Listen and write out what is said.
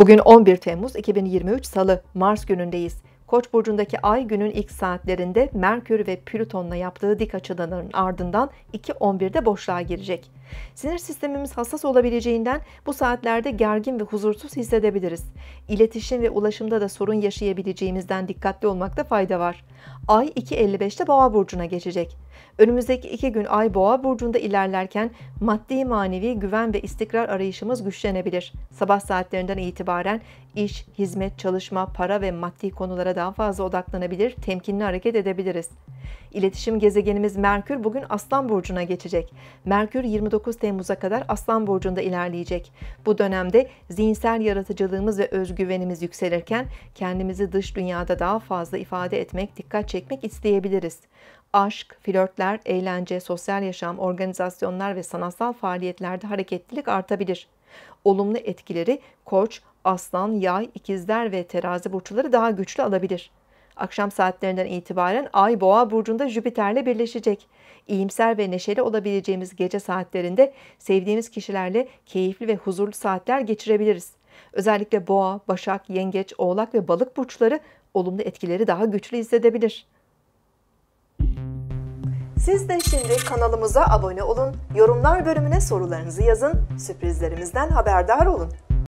Bugün 11 Temmuz 2023 Salı, Mars günündeyiz. Koç burcundaki ay günün ilk saatlerinde Merkür ve Plüton'la yaptığı dik açıların ardından 2.11'de boşluğa girecek. Sinir sistemimiz hassas olabileceğinden bu saatlerde gergin ve huzursuz hissedebiliriz. İletişim ve ulaşımda da sorun yaşayabileceğimizden dikkatli olmakta fayda var. Ay 2.55'te Boğa burcuna geçecek. Önümüzdeki 2 gün ay Boğa burcunda ilerlerken maddi manevi güven ve istikrar arayışımız güçlenebilir. Sabah saatlerinden itibaren iş, hizmet, çalışma, para ve maddi konulara daha fazla odaklanabilir, temkinli hareket edebiliriz. İletişim gezegenimiz Merkür bugün Aslan burcuna geçecek. Merkür 29 Temmuz'a kadar Aslan burcunda ilerleyecek. Bu dönemde zihinsel yaratıcılığımız ve özgüvenimiz yükselirken kendimizi dış dünyada daha fazla ifade etmek, dikkat çekmek isteyebiliriz. Aşk, flörtler, eğlence, sosyal yaşam, organizasyonlar ve sanatsal faaliyetlerde hareketlilik artabilir. Olumlu etkileri Koç, Aslan, Yay, İkizler ve Terazi burçları daha güçlü alabilir. Akşam saatlerinden itibaren ay Boğa burcunda Jüpiter'le birleşecek. İyimser ve neşeli olabileceğimiz gece saatlerinde sevdiğimiz kişilerle keyifli ve huzurlu saatler geçirebiliriz. Özellikle Boğa, Başak, Yengeç, Oğlak ve Balık burçları olumlu etkileri daha güçlü hissedebilir. Siz de şimdi kanalımıza abone olun, yorumlar bölümüne sorularınızı yazın, sürprizlerimizden haberdar olun.